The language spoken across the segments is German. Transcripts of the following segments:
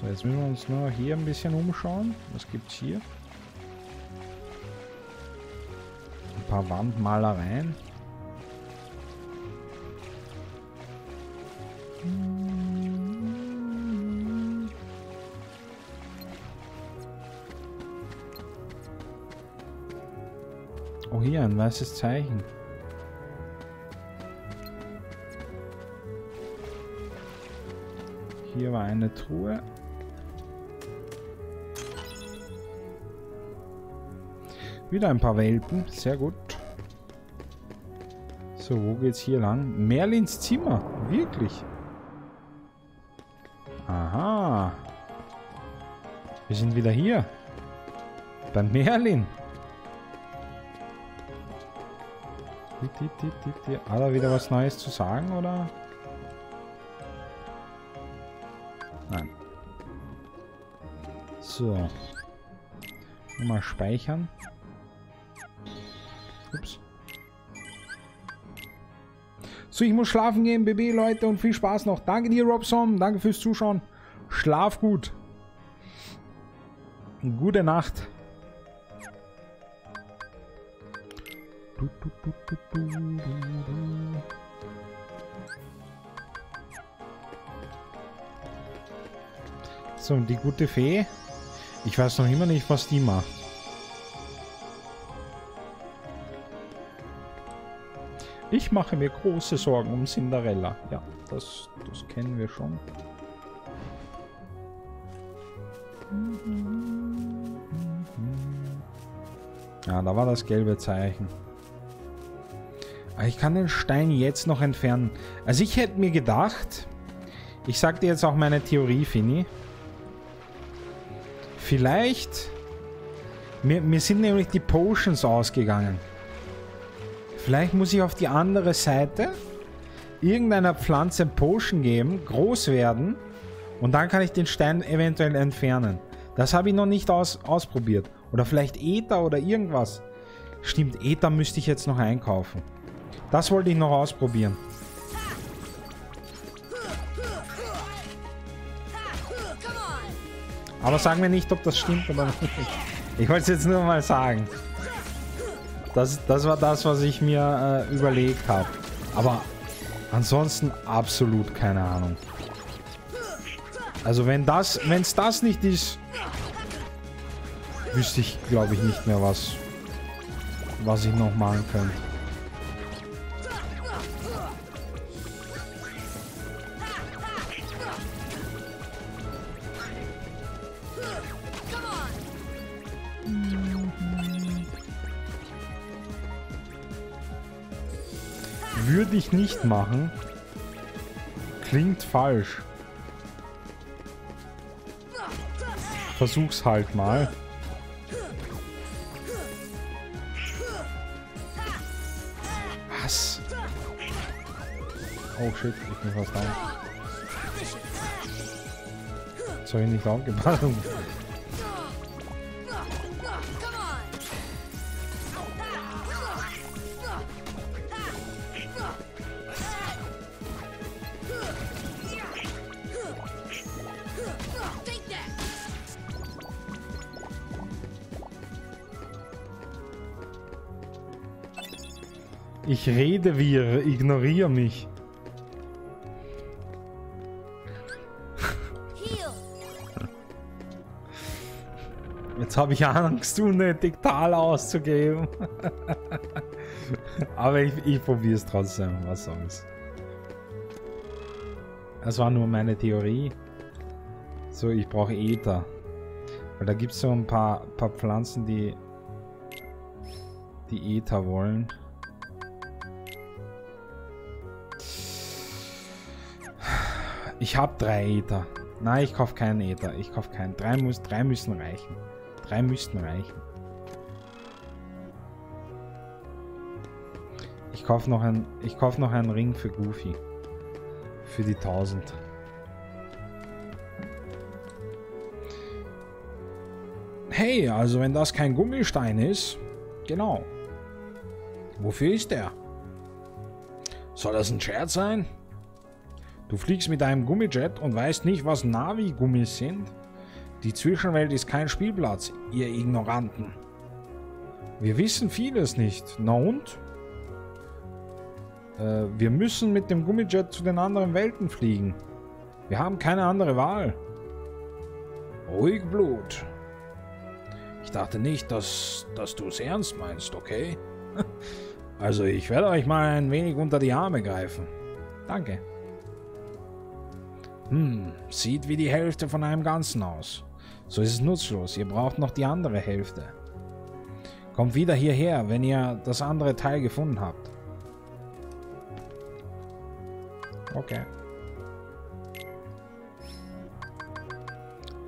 So, jetzt müssen wir uns nur hier ein bisschen umschauen. Was gibt es hier? Ein paar Wandmalereien. Oh, hier ein weißes Zeichen. Hier war eine Truhe. Wieder ein paar Welpen. Sehr gut. So, wo geht's hier lang? Merlins Zimmer. Wirklich. Aha. Wir sind wieder hier. Bei Merlin. Hat er wieder was Neues zu sagen, oder? Nein. So. Mal speichern. Ups. So, ich muss schlafen gehen, BB, Leute, und viel Spaß noch. Danke dir, Robson. Danke fürs Zuschauen. Schlaf gut. Gute Nacht. So, und die gute Fee. Ich weiß noch immer nicht, was die macht. Ich mache mir große Sorgen um Cinderella. Ja, das kennen wir schon. Ja, da war das gelbe Zeichen. Aber ich kann den Stein jetzt noch entfernen. Also ich hätte mir gedacht, ich sag dir jetzt auch meine Theorie, Fini. Vielleicht, mir sind nämlich die Potions ausgegangen. Vielleicht muss ich auf die andere Seite irgendeiner Pflanze Potion geben, groß werden, und dann kann ich den Stein eventuell entfernen. Das habe ich noch nicht ausprobiert. Oder vielleicht Ether oder irgendwas. Stimmt, Ether müsste ich jetzt noch einkaufen. Das wollte ich noch ausprobieren. Aber sag mir nicht, ob das stimmt oder nicht. Ich wollte es jetzt nur mal sagen. Das war das, was ich mir überlegt habe. Aber ansonsten absolut keine Ahnung. Also wenn es das nicht ist, wüsste ich, glaube ich, nicht mehr, was ich noch machen könnte. Würde ich nicht machen. Klingt falsch. Versuch's halt mal. Was? Oh shit, ich bin fast down. Jetzt hab ich nicht aufgepasst. Ich rede wirr, ignoriere mich. Jetzt habe ich Angst, unnötig Tal auszugeben. Aber ich probiere es trotzdem, was soll's. Das war nur meine Theorie. So, ich brauche Ether. Weil da gibt es so ein paar Pflanzen, die Ether wollen. Ich habe 3 Ether. Nein, ich kaufe keinen Ether. Ich kaufe keinen. 3 müssen reichen. 3 müssten reichen. Ich kaufe noch einen Ring für Goofy. Für die 1000. Hey, also wenn das kein Gummistein ist, genau. Wofür ist der? Soll das ein Scherz sein? Du fliegst mit einem Gummijet und weißt nicht, was Navi-Gummis sind? Die Zwischenwelt ist kein Spielplatz, ihr Ignoranten. Wir wissen vieles nicht. Na und? Wir müssen mit dem Gummijet zu den anderen Welten fliegen. Wir haben keine andere Wahl. Ruhig, Blut. Ich dachte nicht, dass du es ernst meinst, okay? Also ich werde euch mal ein wenig unter die Arme greifen. Danke. Sieht wie die Hälfte von einem Ganzen aus. So ist es nutzlos. Ihr braucht noch die andere Hälfte. Kommt wieder hierher, wenn ihr das andere Teil gefunden habt. Okay.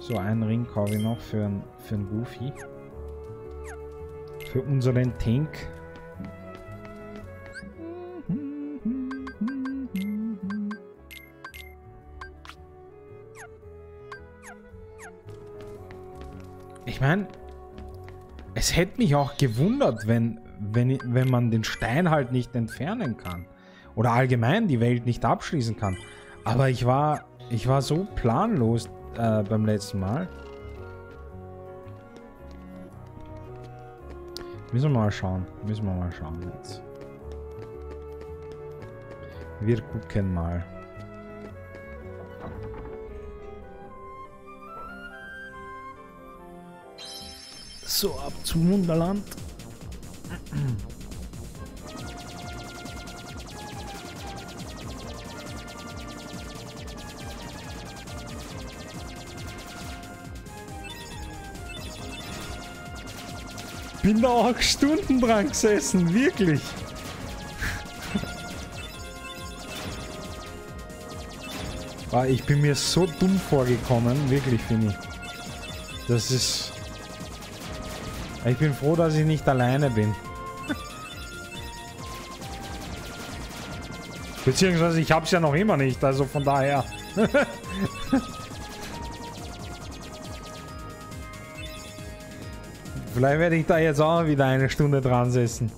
So, einen Ring kaufe ich noch für einen Goofy. Für unseren Tink. Ich meine, es hätte mich auch gewundert, wenn man den Stein halt nicht entfernen kann. Oder allgemein die Welt nicht abschließen kann. Aber ich war so planlos beim letzten Mal. Müssen wir mal schauen. Jetzt. Wir gucken mal. So, ab zum Wunderland. Bin da auch Stunden dran gesessen, wirklich. Ich bin mir so dumm vorgekommen, wirklich, Fini. Das ist... Ich bin froh, dass ich nicht alleine bin. Beziehungsweise ich hab's ja noch immer nicht, also von daher. Vielleicht werde ich da jetzt auch wieder eine Stunde dran sitzen.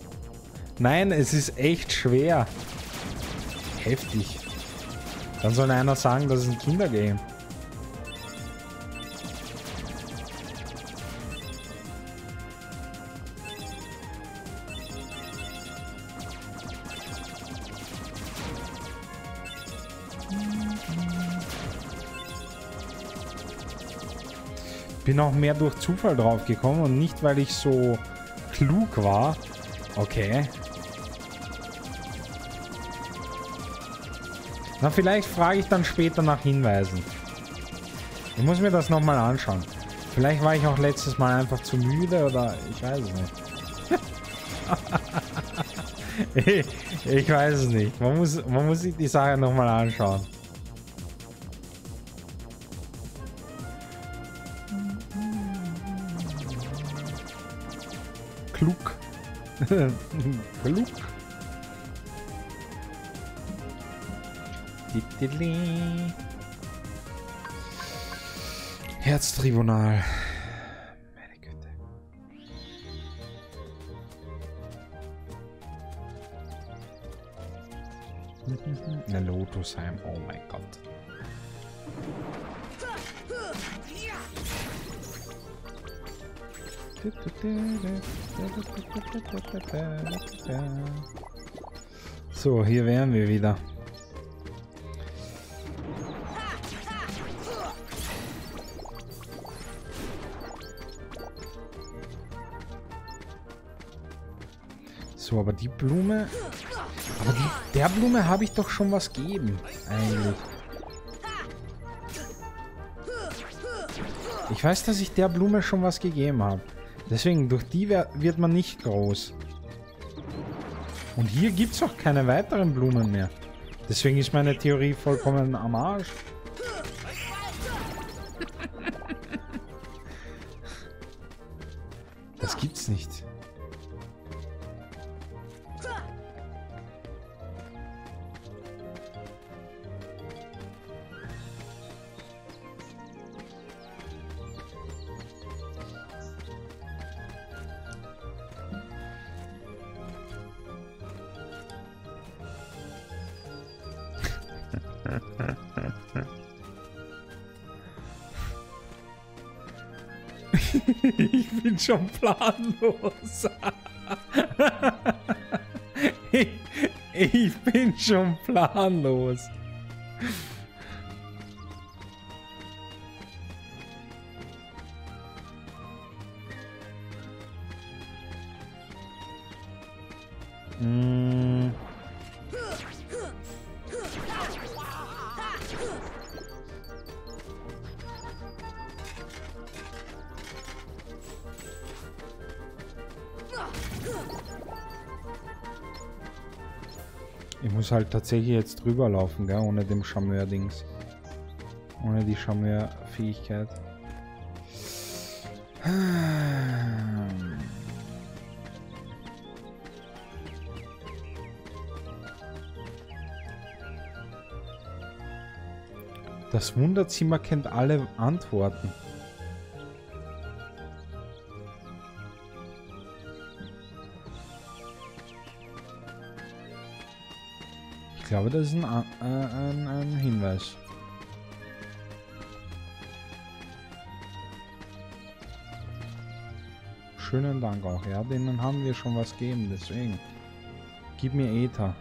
Nein, es ist echt schwer. Heftig. Dann soll einer sagen, das ist ein Kindergame. Bin auch mehr durch Zufall drauf gekommen und nicht, weil ich so klug war. Okay. Na, vielleicht frage ich dann später nach Hinweisen. Ich muss mir das nochmal anschauen. Vielleicht war ich auch letztes Mal einfach zu müde oder ich weiß es nicht. Ich weiß es nicht. Man muss sich die Sache nochmal anschauen. Klug. Klug. Herztribunal. Meine Güte. Eine Lotusheim. Oh mein Gott. So, hier wären wir wieder. So, aber die Blume... Aber der Blume habe ich doch schon was gegeben, eigentlich. Ich weiß, dass ich der Blume schon was gegeben habe. Deswegen, durch die wird man nicht groß. Und hier gibt es auch keine weiteren Blumen mehr. Deswegen ist meine Theorie vollkommen am Arsch. Das gibt's nicht. Ich bin schon planlos. Ich bin schon planlos. Hm. Ich muss halt tatsächlich jetzt drüber laufen, gell? Ohne dem Charmeur-Dings. Ohne die Charmeur-Fähigkeit. Das Wunderzimmer kennt alle Antworten. Ich glaube, das ist ein Hinweis. Schönen Dank auch, ja, denen haben wir schon was gegeben, deswegen. Gib mir Ether.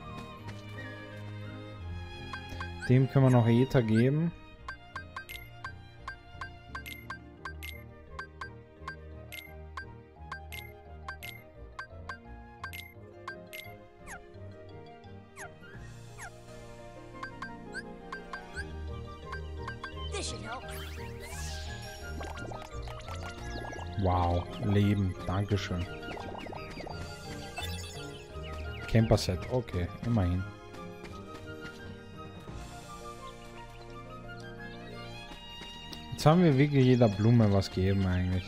Dem können wir noch Ether geben. Wow, Leben, dankeschön. Camperset, okay, immerhin. Jetzt haben wir wirklich jeder Blume was gegeben eigentlich.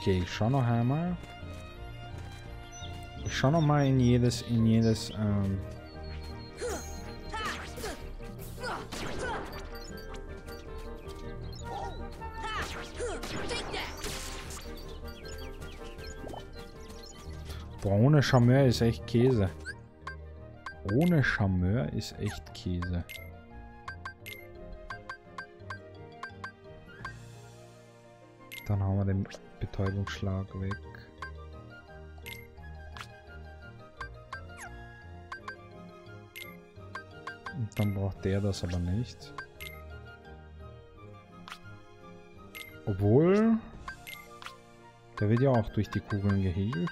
Okay, ich schau noch einmal. Ich schau noch mal in jedes Boah, ohne Charmeur ist echt Käse. Ohne Charmeur ist echt Käse. Dann haben wir den Betäubungsschlag weg. Und dann braucht der das aber nicht. Obwohl, der wird ja auch durch die Kugeln gehegelt.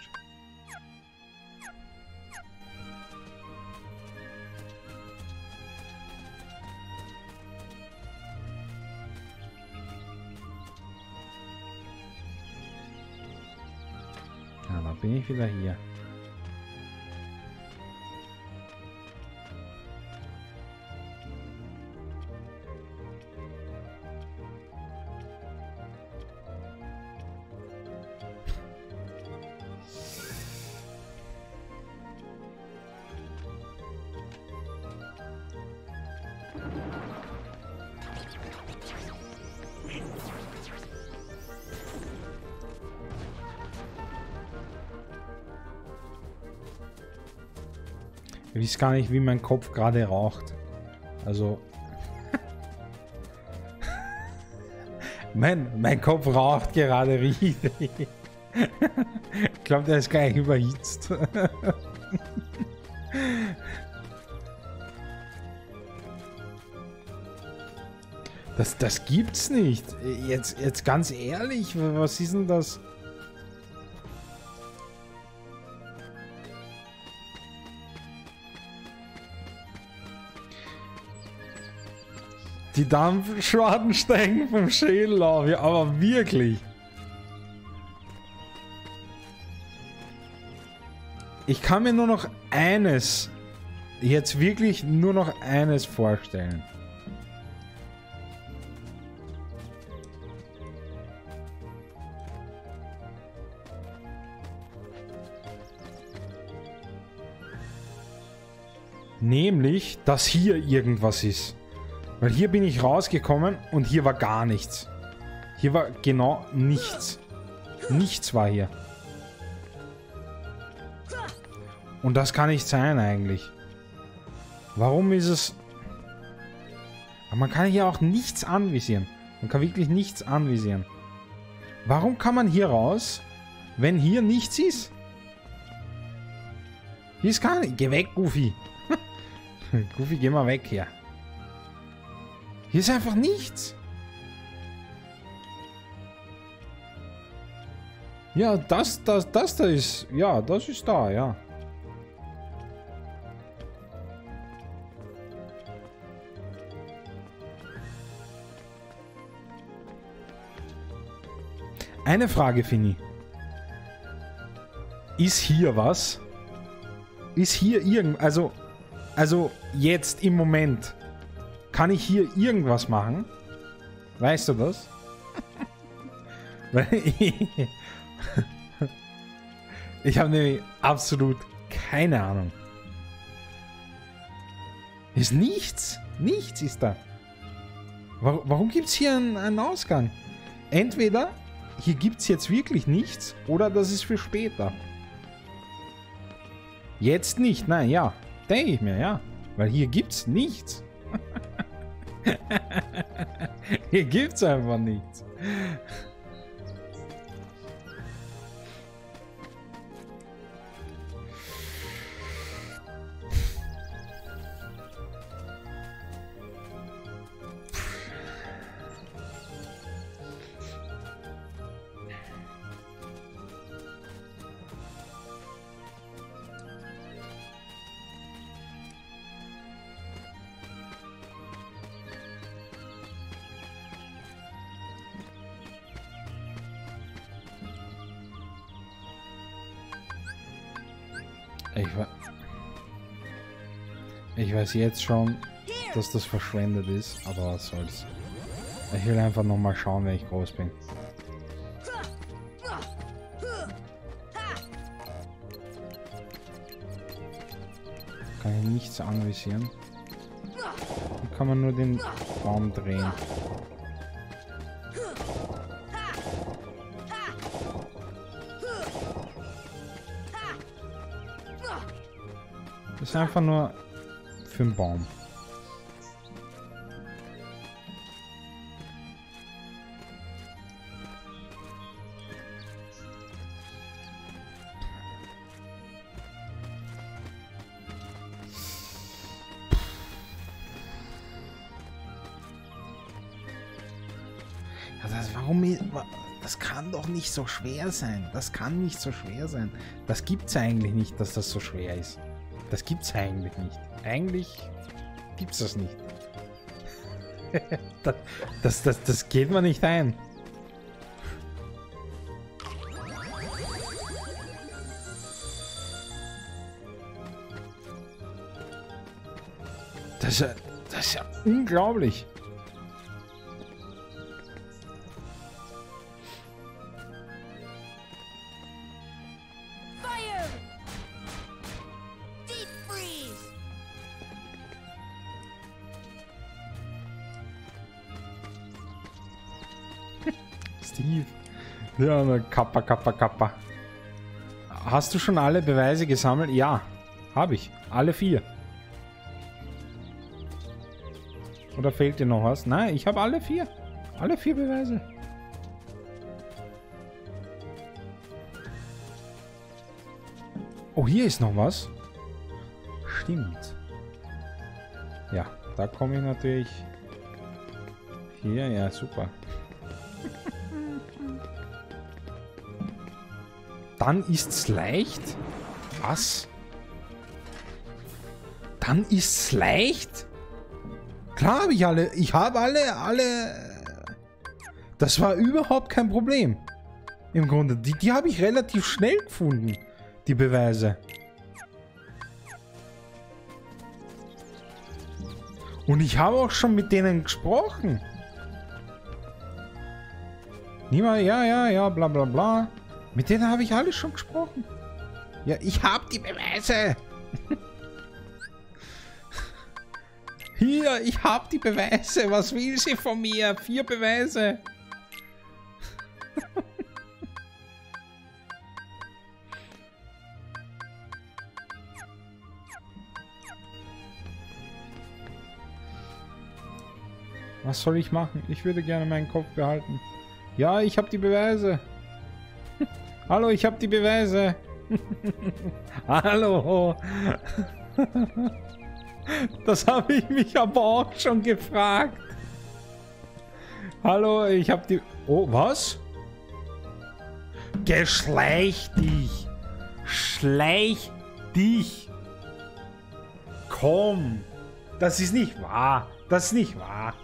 Bin ich wieder hier. Ich weiß gar nicht, wie mein Kopf gerade raucht. Also... mein Kopf raucht gerade richtig. Ich glaube, der ist gar nicht überhitzt. Das gibt's nicht. Jetzt ganz ehrlich, was ist denn das? Die Dampfschwaden steigen vom Schädel auf, ja, aber wirklich. Ich kann mir nur noch eines, jetzt wirklich nur noch eines vorstellen. Nämlich, dass hier irgendwas ist. Weil hier bin ich rausgekommen und hier war gar nichts. Hier war genau nichts. Nichts war hier. Und das kann nicht sein eigentlich. Warum ist es... Aber man kann hier auch nichts anvisieren. Man kann wirklich nichts anvisieren. Warum kann man hier raus, wenn hier nichts ist? Hier ist gar nichts. Geh weg, Goofy. Goofy, geh mal weg hier. Hier ist einfach nichts. Ja, das da ist... Ja, das ist da, ja. Eine Frage, Fini. Ist hier was? Ist hier irgend... Also jetzt im Moment. Kann ich hier irgendwas machen? Weißt du das? Ich habe nämlich absolut keine Ahnung. Ist nichts. Nichts ist da. Warum gibt es hier einen Ausgang? Entweder... Hier gibt es jetzt wirklich nichts, oder das ist für später. Jetzt nicht, nein, ja. Denke ich mir, ja. Weil hier gibt es nichts. Hier gibt es einfach nichts. Ich weiß jetzt schon, dass das verschwendet ist, aber was soll's. Ich will einfach nochmal schauen, wenn ich groß bin. Kann ich nichts anvisieren. Dann kann man nur den Baum drehen. Das ist einfach nur... für den Baum. Ja, das kann doch nicht so schwer sein. Das kann nicht so schwer sein. Das gibt's eigentlich nicht, dass das so schwer ist. Das gibt's eigentlich nicht. Eigentlich gibt's das nicht. Das geht man nicht ein. Das ist ja unglaublich. Ja, Kappa, Kappa, Kappa. Hast du schon alle Beweise gesammelt? Ja, habe ich. Alle 4. Oder fehlt dir noch was? Nein, ich habe alle 4. Alle 4 Beweise. Oh, hier ist noch was. Stimmt. Ja, da komme ich natürlich... Hier, ja, super. Dann ist's leicht? Was? Dann ist's leicht? Klar habe ich alle. Ich habe alle. Das war überhaupt kein Problem. Im Grunde. Die habe ich relativ schnell gefunden. Die Beweise. Und ich habe auch schon mit denen gesprochen. Niemand, ja, bla bla bla. Mit denen habe ich alles schon gesprochen. Ja, ich habe die Beweise. Hier, ich habe die Beweise. Was will sie von mir? 4 Beweise. Was soll ich machen? Ich würde gerne meinen Kopf behalten. Ja, ich habe die Beweise. Hallo, ich habe die Beweise. Hallo. Das habe ich mich aber auch schon gefragt. Hallo, ich habe die... Oh, was? Geschleich dich. Schleich dich. Komm. Das ist nicht wahr. Das ist nicht wahr.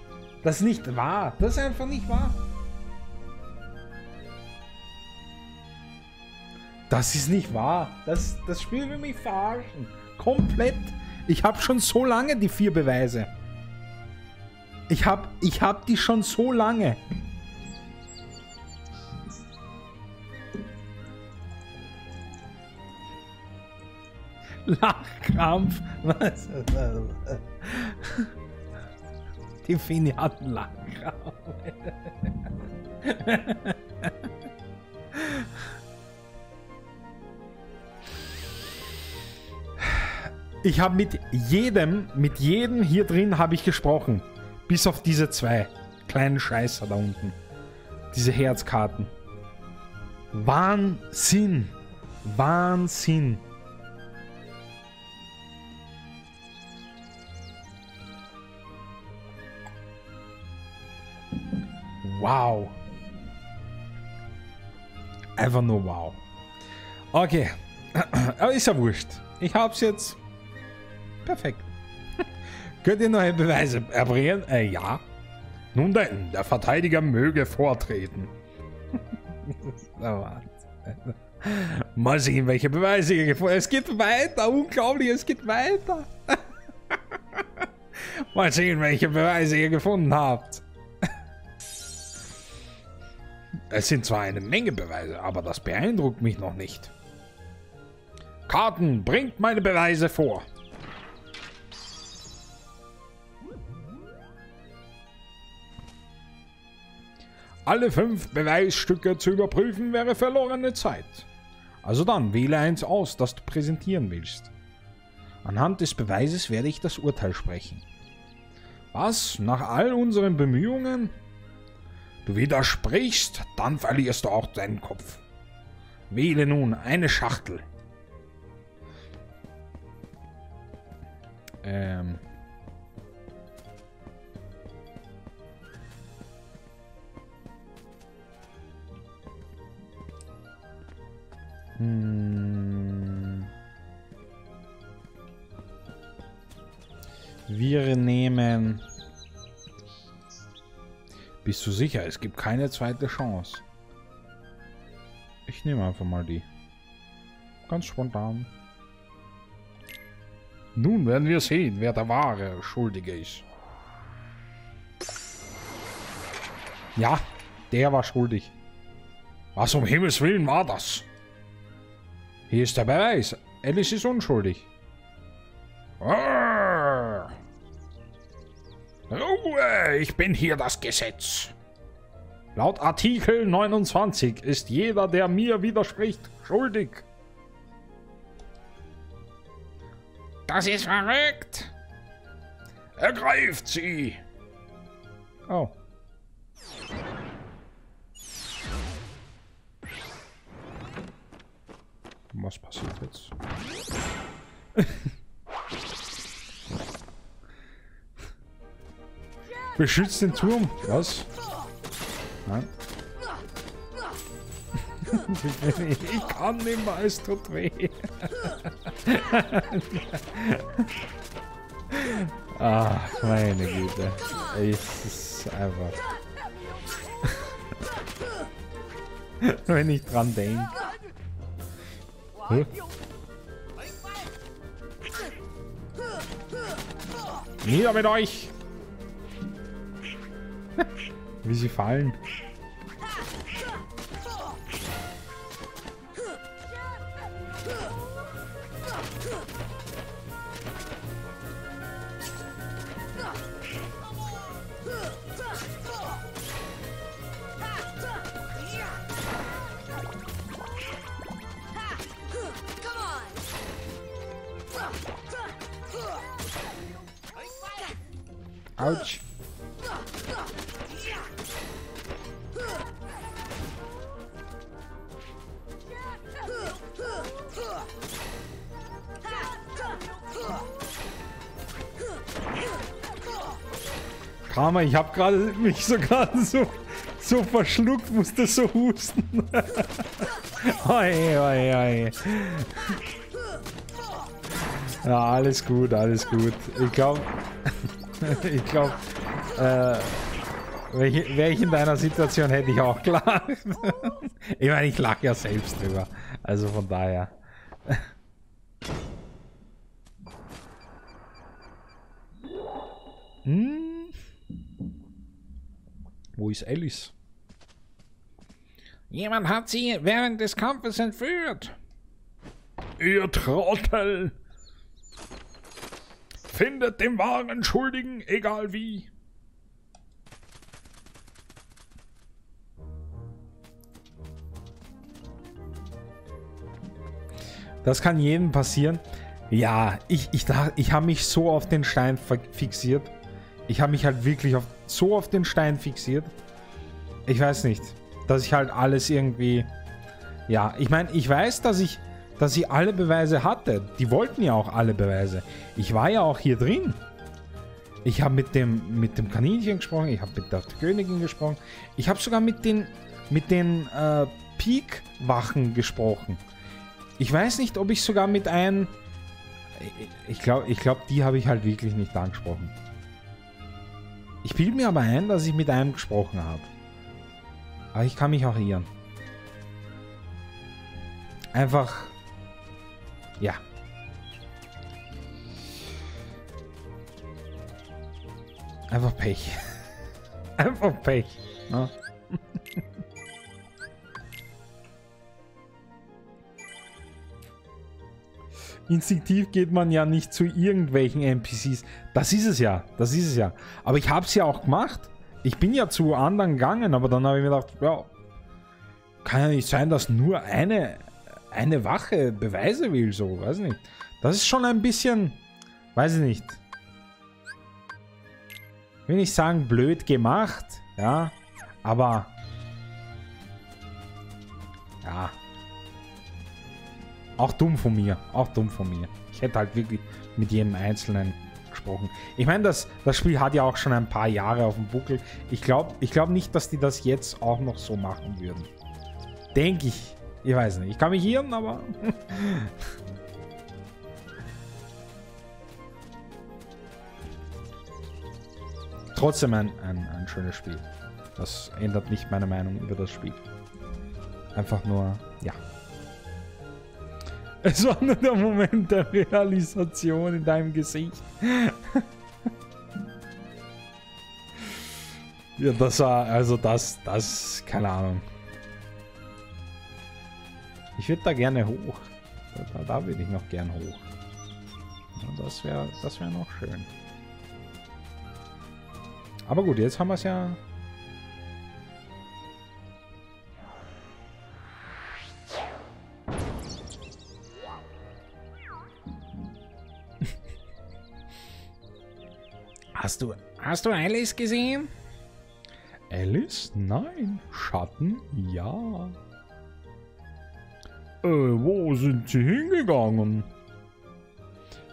Das ist nicht wahr. Das ist einfach nicht wahr. Das ist nicht wahr. Das Spiel will mich verarschen. Komplett. Ich habe schon so lange die 4 Beweise. Ich hab die schon so lange. Lachkrampf. Was? Die Fini hat einen Lachkrampf. Ich habe mit jedem hier drin habe ich gesprochen. Bis auf diese 2 kleinen Scheißer da unten. Diese Herzkarten. Wahnsinn. Wahnsinn. Wow. Einfach nur wow. Okay. Aber ist ja wurscht. Ich hab's jetzt. Perfekt. Könnt ihr neue Beweise erbringen? Ja. Nun denn, der Verteidiger möge vortreten. Mal sehen, welche Beweise ihr gefunden habt. Es geht weiter, unglaublich, es geht weiter. Mal sehen, welche Beweise ihr gefunden habt. Es sind zwar eine Menge Beweise, aber das beeindruckt mich noch nicht. Karten, bringt meine Beweise vor. Alle 5 Beweisstücke zu überprüfen wäre verlorene Zeit. Also dann, wähle eins aus, das du präsentieren willst. Anhand des Beweises werde ich das Urteil sprechen. Was? Nach all unseren Bemühungen? Du widersprichst, dann verlierst du auch deinen Kopf. Wähle nun eine Schachtel. Wir nehmen... Bist du sicher? Es gibt keine zweite Chance. Ich nehme einfach mal die. Ganz spontan. Nun werden wir sehen, wer der wahre Schuldige ist. Ja, der war schuldig. Was um Himmels Willen war das? Hier ist der Beweis. Alice ist unschuldig. Arr! Ruhe, ich bin hier das Gesetz. Laut Artikel 29 ist jeder, der mir widerspricht, schuldig. Das ist verrückt. Ergreift sie. Oh. Was passiert jetzt? Beschützt den Turm? Was? Nein. Ich kann nicht mehr, es tut weh. Ach, meine Güte. Es ist einfach... Wenn ich dran denke. Hm? Nieder mit euch! Wie sie fallen. Autsch. Karma, ich habe gerade mich sogar so verschluckt, musste so husten. Oi, oi, oi. Ja, alles gut, alles gut. Ich glaube, wäre ich in deiner Situation, hätte ich auch gelacht. Ich meine, ich lache ja selbst drüber. Also von daher. Hm? Wo ist Alice? Jemand hat sie während des Kampfes entführt. Ihr Trottel! Findet den wahren Schuldigen, egal wie. Das kann jedem passieren. Ja, ich habe mich so auf den Stein fixiert. Ich habe mich halt wirklich so auf den Stein fixiert. Ich weiß nicht, dass ich halt alles irgendwie... Ja, ich meine, ich weiß, dass ich alle Beweise hatte. Die wollten ja auch alle Beweise. Ich war ja auch hier drin. Ich habe mit dem Kaninchen gesprochen. Ich habe mit der Königin gesprochen. Ich habe sogar mit den Peak-Wachen gesprochen. Ich weiß nicht, ob ich sogar mit einem... Ich glaube, die habe ich halt wirklich nicht angesprochen. Ich bilde mir aber ein, dass ich mit einem gesprochen habe. Aber ich kann mich auch irren. Einfach... Ja. Einfach Pech. Einfach Pech. Ne? Instinktiv geht man ja nicht zu irgendwelchen NPCs. Das ist es ja. Das ist es ja. Aber ich habe es ja auch gemacht. Ich bin ja zu anderen gegangen, aber dann habe ich mir gedacht, ja, kann ja nicht sein, dass nur eine Wache Beweise will, so, weiß nicht. Das ist schon ein bisschen, weiß ich nicht. Will nicht sagen, blöd gemacht, ja, aber ja. Auch dumm von mir, auch dumm von mir. Ich hätte halt wirklich mit jedem Einzelnen gesprochen. Ich meine, das Spiel hat ja auch schon ein paar Jahre auf dem Buckel. Ich glaube nicht, dass die das jetzt auch noch so machen würden. Denke ich. Ich weiß nicht. Ich kann mich irren, aber... Trotzdem ein schönes Spiel. Das ändert nicht meine Meinung über das Spiel. Einfach nur, ja. Es war nur der Moment der Realisation in deinem Gesicht. Ja, das war, also das, keine Ahnung. Ich würde da gerne hoch. Da würde ich noch gern hoch. Ja, das wäre noch schön. Aber gut, jetzt haben wir es ja... Hast du Alice gesehen? Alice? Nein. Schatten? Ja. Wo sind sie hingegangen?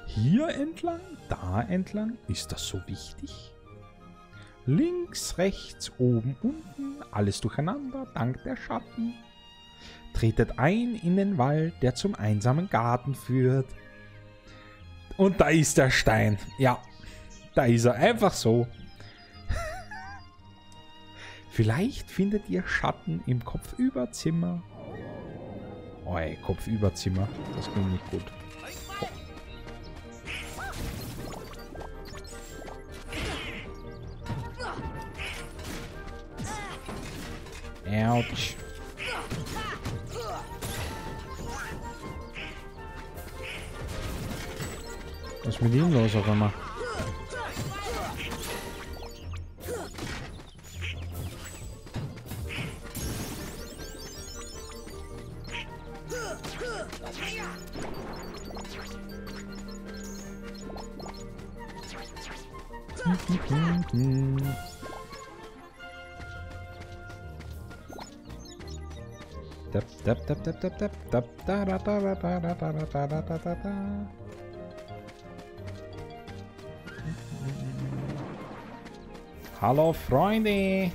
Hier entlang? Da entlang? Ist das so wichtig? Links, rechts, oben, unten. Alles durcheinander, dank der Schatten. Tretet ein in den Wald, der zum einsamen Garten führt. Und da ist der Stein. Ja. Da ist er, einfach so. Vielleicht findet ihr Schatten im Kopfüberzimmer. Oh, ey, Kopfüberzimmer. Das ging nicht gut. Oh. Autsch. Was ist mit ihm los auf einmal? Hallo Freunde!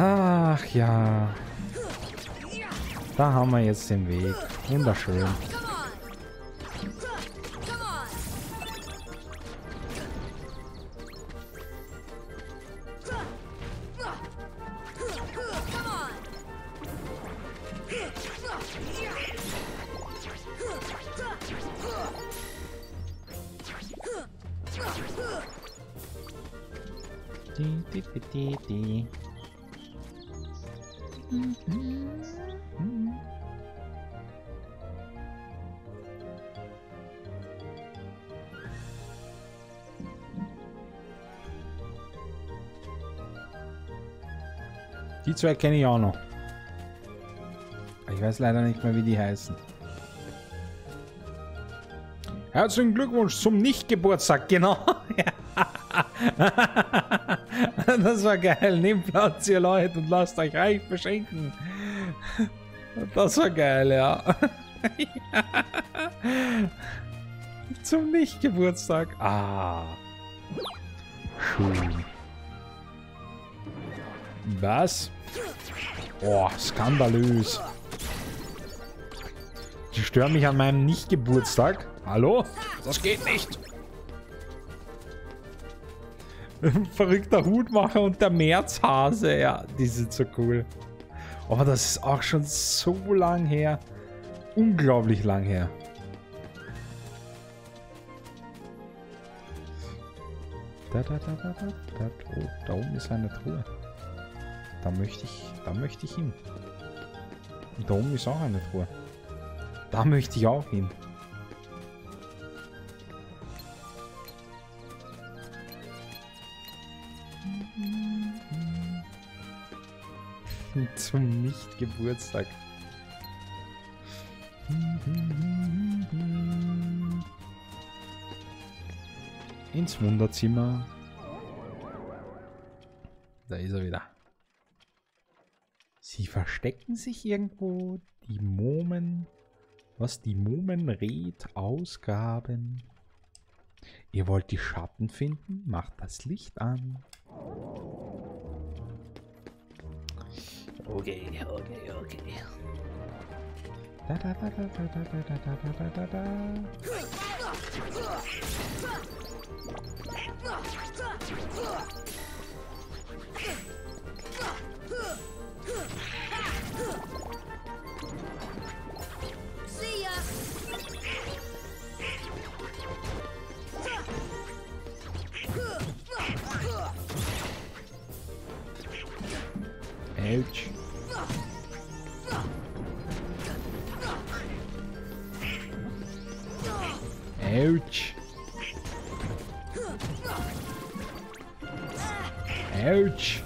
Ach ja, da haben wir jetzt den Weg. Wunderschön. Die zwei kenne ich auch noch. Ich weiß leider nicht mehr, wie die heißen. Herzlichen Glückwunsch zum Nicht-Geburtstag, genau. Das war geil. Nehmt Platz, ihr Leute, und lasst euch reich beschenken. Das war geil, ja. Zum Nicht-Geburtstag. Ah. Schön. Was? Oh, skandalös. Die stören mich an meinem Nicht-Geburtstag. Hallo? Das geht nicht. Verrückter Hutmacher und der Märzhase. Ja, die sind so cool. Aber das ist auch schon so lang her. Unglaublich lang her. Oh, da oben ist eine Truhe. Da möchte ich hin. Und da oben ist auch eine Truhe. Da möchte ich auch hin. Zum Nicht-Geburtstag. Ins Wunderzimmer. Da ist er wieder. Sie verstecken sich irgendwo. Die Momen. Was die Momen rät, Ausgaben. Ihr wollt die Schatten finden? Macht das Licht an. Okay. Ouch. Ouch. Ouch.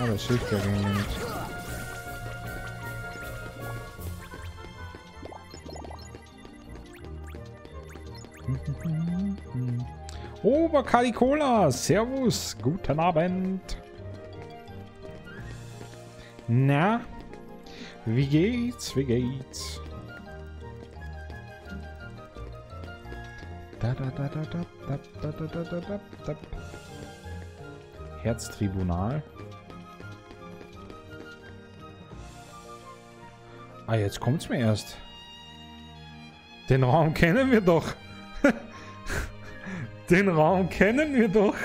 Oh, das hilft ja gar nicht. Oberkalikola, servus, guten Abend. Na, wie geht's, wie geht's? Herztribunal. Ah, jetzt kommt's mir erst. Den Raum kennen wir doch. Den Raum kennen wir doch.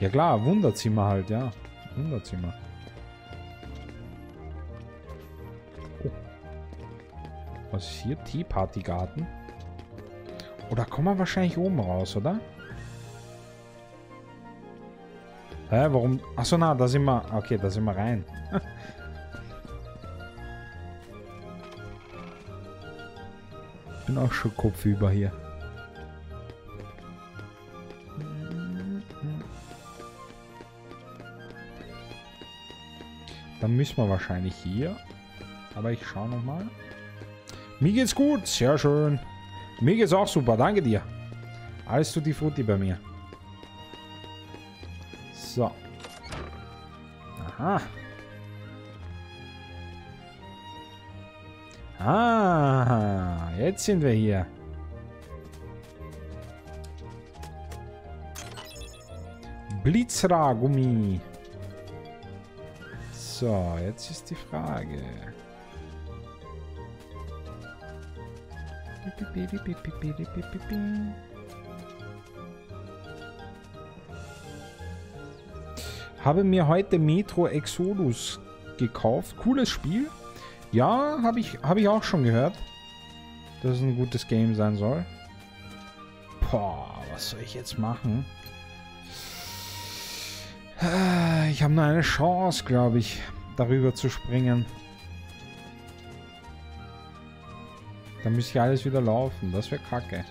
Ja klar, Wunderzimmer halt, ja. Wunderzimmer. Oh. Was ist hier? Tee-Party-Garten. Oder kommen wir wahrscheinlich oben raus, oder? Hä, warum? Achso, na, da sind wir. Okay, da sind wir rein. Bin auch schon kopfüber hier. Dann müssen wir wahrscheinlich hier. Aber ich schaue nochmal. Mir geht's gut. Sehr schön. Mir geht's auch super. Danke dir. Alles tutti frutti bei mir. So. Aha. Ah. Jetzt sind wir hier. Blitzragummi. So, jetzt ist die Frage. Habe mir heute Metro Exodus gekauft. Cooles Spiel. Ja, hab ich auch schon gehört, dass es ein gutes Game sein soll. Boah, was soll ich jetzt machen? Ich habe nur eine Chance, glaube ich, darüber zu springen. Dann müsste ich alles wieder laufen. Das wäre kacke.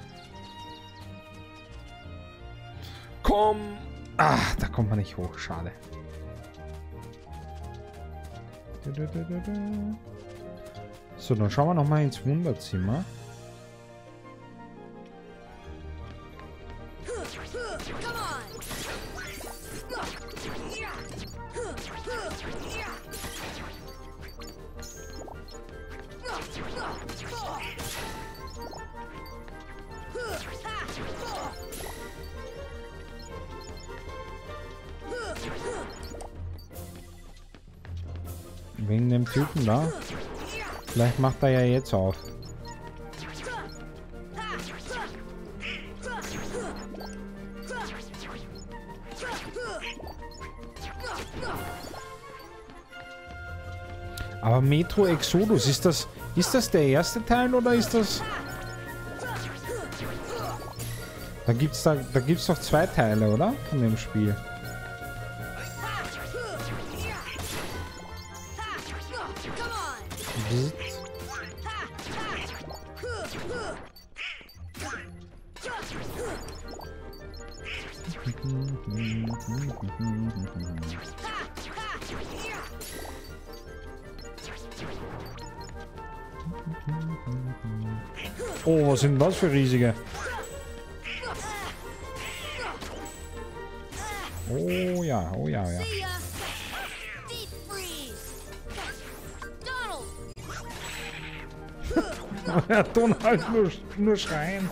Komm! Ach, da kommt man nicht hoch. Schade. So, dann schauen wir nochmal ins Wunderzimmer. Wegen dem Typen da. Vielleicht macht er ja jetzt auf. Aber Metro Exodus, ist das der erste Teil oder ist das... Da gibt's doch zwei Teile, oder? Von dem Spiel. Oh, was sind das für riesige? Oh ja, oh ja, ja. Donald, nur schreien.